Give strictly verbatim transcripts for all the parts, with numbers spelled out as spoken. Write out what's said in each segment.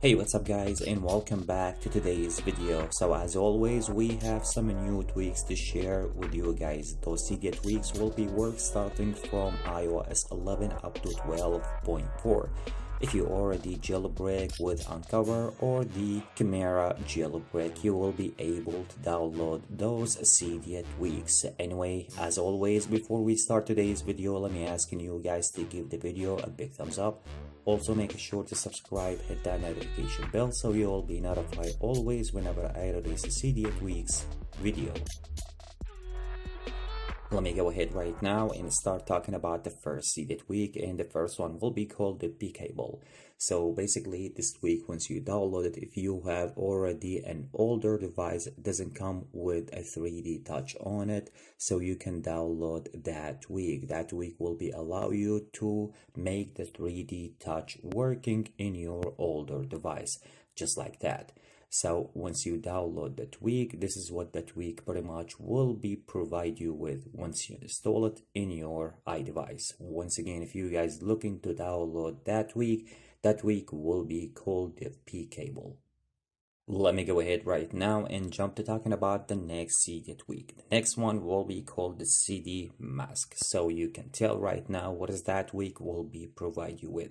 Hey, what's up guys, and welcome back to today's video. So as always, we have some new tweaks to share with you guys. Those Cydia tweaks will be work starting from i O S eleven up to twelve point four. If you already jailbreak with Unc0ver or the Chimera jailbreak, you will be able to download those Cydia tweaks. Anyway, as always, before we start today's video, let me ask you guys to give the video a big thumbs up. Also make sure to subscribe, hit that notification bell so you will be notified always whenever I release a Cydia tweaks video. Let me go ahead right now and start talking about the first Cydia tweak, and the first one will be called the Peekable. So basically this tweak, once you download it, if you have already an older device, it doesn't come with a three D touch on it, so you can download that tweak. That tweak will be allow you to make the three D touch working in your older device, just like that. So once you download the tweak, this is what the tweak pretty much will be provide you with once you install it in your iDevice. Once again, if you guys looking to download that tweak, that tweak will be called the Peekable. Let me go ahead right now and jump to talking about the next Cydia tweak. The next one will be called the CDMask. So you can tell right now what is that tweak will be provide you with.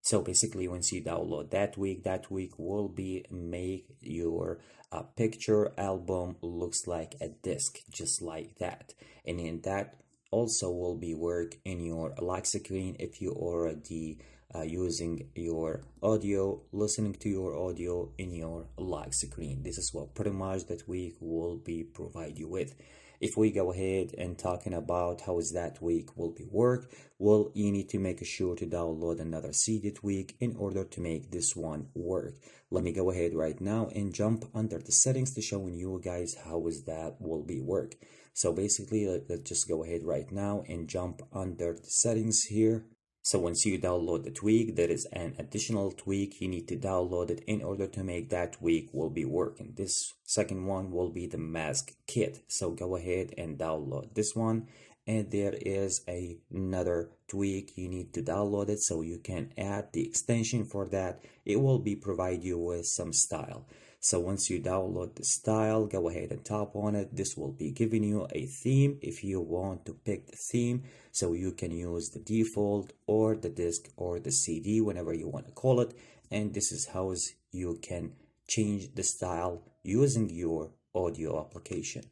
So basically, once you download that tweak, that tweak will be make your uh, picture album looks like a disc, just like that. And in that also will be work in your lock screen if you already uh, using your audio, listening to your audio in your lock screen. This is what pretty much that tweak will be provide you with. If we go ahead and talking about how is that tweak will be work, well, you need to make sure to download another Cydia tweak in order to make this one work. Let me go ahead right now and jump under the settings to showing you guys how is that will be work. So basically, let's just go ahead right now and jump under the settings here. So once you download the tweak, there is an additional tweak you need to download it in order to make that tweak will be working. This second one will be the MaskKit. So go ahead and download this one. And there is a, another tweak you need to download it so you can add the extension for that. It will be provide you with some style. So once you download the style, go ahead and tap on it. This will be giving you a theme if you want to pick the theme. So you can use the default or the disc or the C D, whenever you want to call it. And this is how you can change the style using your audio application.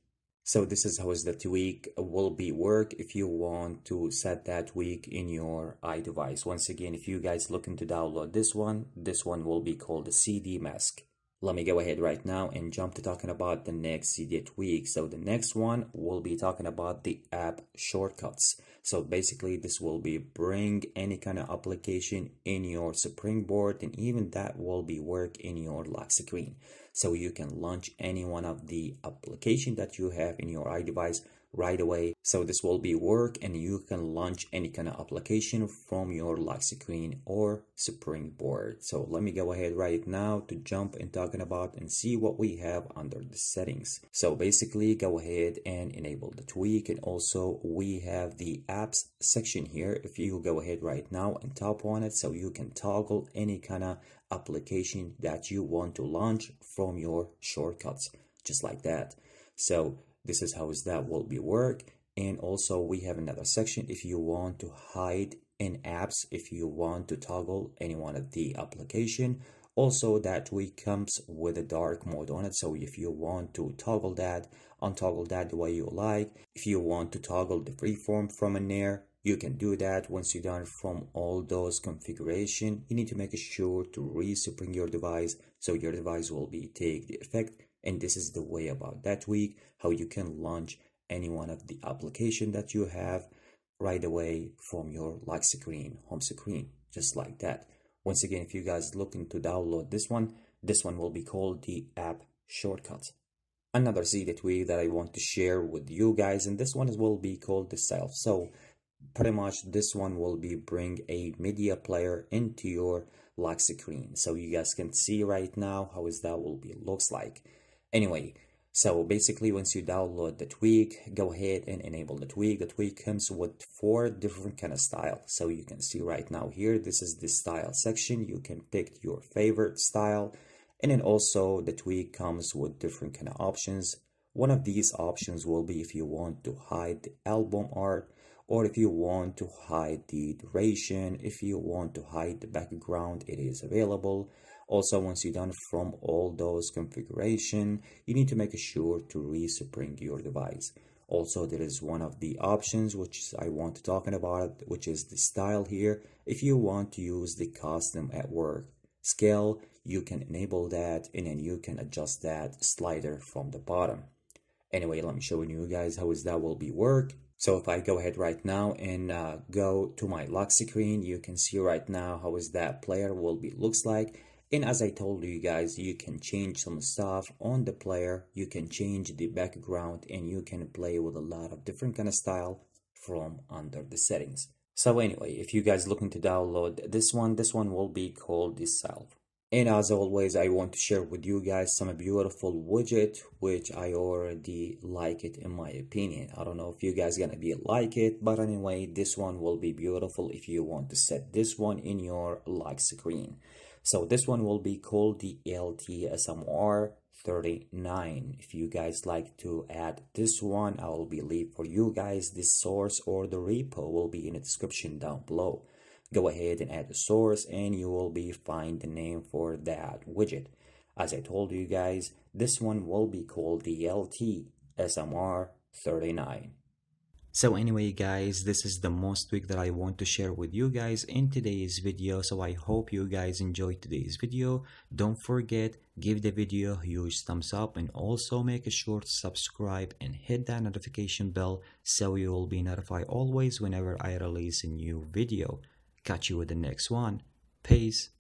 So this is how is the tweak will be work if you want to set that tweak in your iDevice. Once again, if you guys looking to download this one, this one will be called the CDMask. Let me go ahead right now and jump to talking about the next Cydia tweak. So the next one will be talking about the app shortcuts. So basically this will be bring any kind of application in your springboard, and even that will be work in your lock screen. So you can launch any one of the application that you have in your iDevice right away. So this will be work, and you can launch any kind of application from your lock screen or springboard. So let me go ahead right now to jump and talking about and see what we have under the settings. So basically go ahead and enable the tweak, and also we have the apps section here. If you go ahead right now and tap on it, so you can toggle any kind of application that you want to launch from your shortcuts, just like that. So this is how is that will be work. And also we have another section if you want to hide in apps, if you want to toggle any one of the application. Also that tweak comes with a dark mode on it. So if you want to toggle that, untoggle that the way you like. If you want to toggle the freeform from in there, you can do that. Once you're done from all those configuration, you need to make sure to respring your device so your device will be take the effect. And this is the way about that tweak, how you can launch any one of the application that you have right away from your lock screen, home screen, just like that. Once again, if you guys looking to download this one, this one will be called the app shortcut. Another Cydia tweak that I want to share with you guys, and this one will be called the self. So pretty much this one will be bring a media player into your lock screen. So you guys can see right now how is that will be looks like. Anyway, So basically, once you download the tweak, go ahead and enable the tweak. The tweak comes with four different kind of style. So you can see right now here, this is the style section. You can pick your favorite style. And then also the tweak comes with different kind of options. One of these options will be if you want to hide the album art, or if you want to hide the duration, if you want to hide the background, it is available. Also, once you're done from all those configuration, you need to make sure to respring your device. Also, there is one of the options which I want to talk about, which is the style here. If you want to use the custom at work scale, you can enable that, and then you can adjust that slider from the bottom. Anyway, let me show you guys how is that will be work. So if I go ahead right now and uh, go to my lock screen, you can see right now how is that player will be looks like. And as I told you guys, you can change some stuff on the player, you can change the background, and you can play with a lot of different kind of style from under the settings. So anyway, if you guys looking to download this one, this one will be called the Salve. And as always, I want to share with you guys some beautiful widget, which I already like it in my opinion. I don't know if you guys gonna be like it, but anyway, this one will be beautiful if you want to set this one in your lock screen. So this one will be called the L T S M R thirty-nine. If you guys like to add this one, I will be leave for you guys the source or the repo will be in the description down below. Go ahead and add the source and you will be find the name for that widget. As I told you guys, this one will be called the L T S M R thirty-nine. So anyway guys, this is the most tweak that I want to share with you guys in today's video. So I hope you guys enjoyed today's video. Don't forget, give the video a huge thumbs up and also make sure to subscribe and hit that notification bell so you will be notified always whenever I release a new video. Catch you with the next one. Peace.